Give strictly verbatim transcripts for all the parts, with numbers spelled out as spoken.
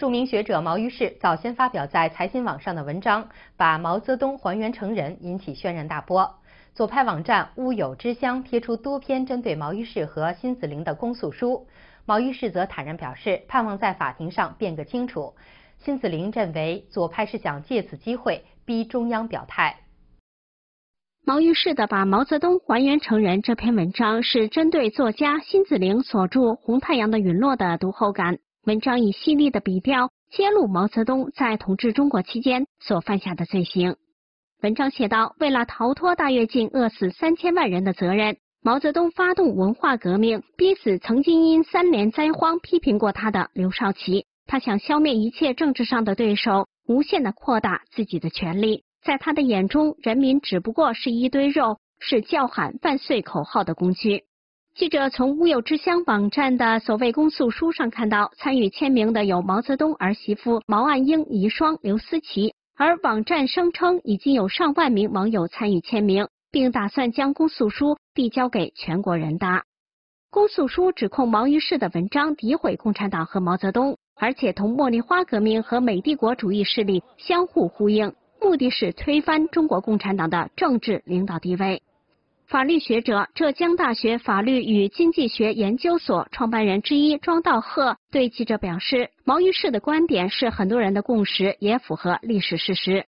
著名学者毛于轼早先发表在财新网上的文章，把毛泽东还原成人，引起轩然大波。左派网站“物有之乡”贴出多篇针对毛于轼和辛子陵的公诉书，毛于轼则坦然表示，盼望在法庭上辩个清楚。辛子陵认为，左派是想借此机会逼中央表态。 毛于轼的《把毛泽东还原成人》这篇文章是针对作家辛子陵所著《红太阳的陨落》的读后感。文章以犀利的笔调揭露毛泽东在统治中国期间所犯下的罪行。文章写道：为了逃脱大跃进饿死三千万人的责任，毛泽东发动文化革命，逼死曾经因三联灾荒批评过他的刘少奇。他想消灭一切政治上的对手，无限地扩大自己的权力。 在他的眼中，人民只不过是一堆肉，是叫喊万岁口号的工具。记者从“物有之乡”网站的所谓公诉书上看到，参与签名的有毛泽东儿媳妇毛岸英遗孀刘思齐，而网站声称已经有上万名网友参与签名，并打算将公诉书递交给全国人大。公诉书指控毛于轼的文章诋毁共产党和毛泽东，而且同茉莉花革命和美帝国主义势力相互呼应。 目的是推翻中国共产党的政治领导地位。法律学者、浙江大学法律与经济学研究所创办人之一庄道鹤对记者表示，毛于轼的观点是很多人的共识，也符合历史事实。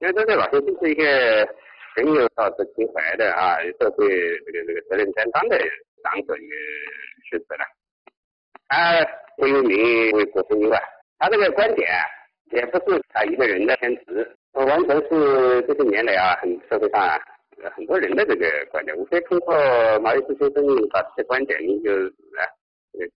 因为他这老师就是一个很有道德情怀的啊，社会这个这个责任担当的党者与学者了。他不忧民，为国不忧啊。他这个观点也不是他一个人的偏执。 我完全是这些年来啊，很社会上、啊、很多人的这个观点，无非通过毛于轼先生把这些观点就啊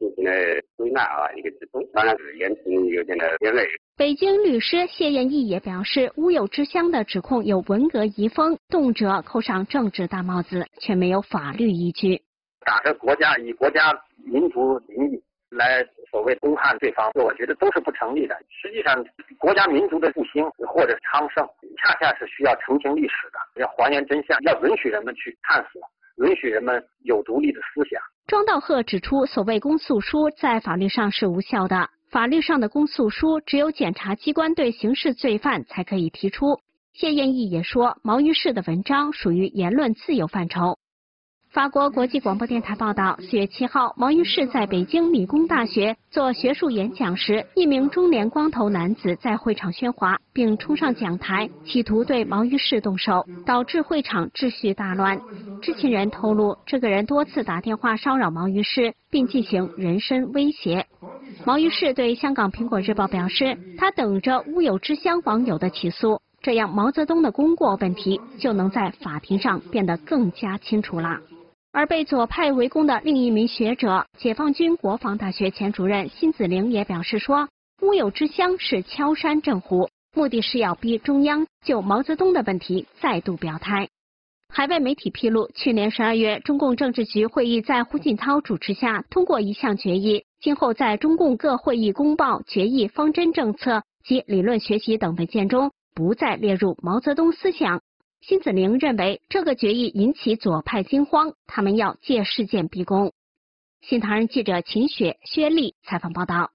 进行了归纳啊一个集中，当然是言行有点的偏类。北京律师谢艳义也表示，乌有之乡的指控有文革遗风，动辄扣上政治大帽子，却没有法律依据。打着国家以国家民族名义来。 所谓攻汉对方，我觉得都是不成立的。实际上，国家民族的复兴或者昌盛，恰恰是需要澄清历史的，要还原真相，要允许人们去探索，允许人们有独立的思想。庄道鹤指出，所谓公诉书在法律上是无效的，法律上的公诉书只有检察机关对刑事罪犯才可以提出。谢艳义也说，毛于轼的文章属于言论自由范畴。 法国国际广播电台报道，四月七号，毛于轼在北京理工大学做学术演讲时，一名中年光头男子在会场喧哗，并冲上讲台，企图对毛于轼动手，导致会场秩序大乱。知情人透露，这个人多次打电话骚扰毛于轼，并进行人身威胁。毛于轼对香港《苹果日报》表示，他等着乌有之乡网友的起诉，这样毛泽东的功过问题就能在法庭上变得更加清楚啦。 而被左派围攻的另一名学者、解放军国防大学前主任辛子陵也表示说：“乌有之乡是敲山震虎，目的是要逼中央就毛泽东的问题再度表态。”海外媒体披露，去年十二月，中共政治局会议在胡锦涛主持下通过一项决议，今后在中共各会议公报、决议、方针、政策及理论学习等文件中不再列入毛泽东思想。 辛子陵认为这个决议引起左派惊慌，他们要借事件逼宫。新唐人记者秦雪、薛丽采访报道。